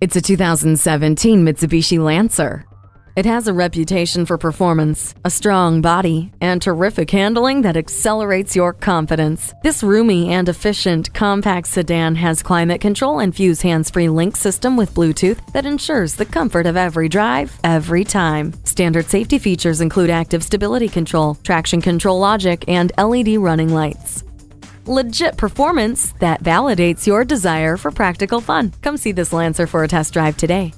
It's a 2017 Mitsubishi Lancer. It has a reputation for performance, a strong body, and terrific handling that accelerates your confidence. This roomy and efficient compact sedan has climate control and Fuse Hands Free Link system with Bluetooth that ensures the comfort of every drive, every time. Standard safety features include active stability control, traction control logic, and LED running lights. Legit performance that validates your desire for practical fun. Come see this Lancer for a test drive today.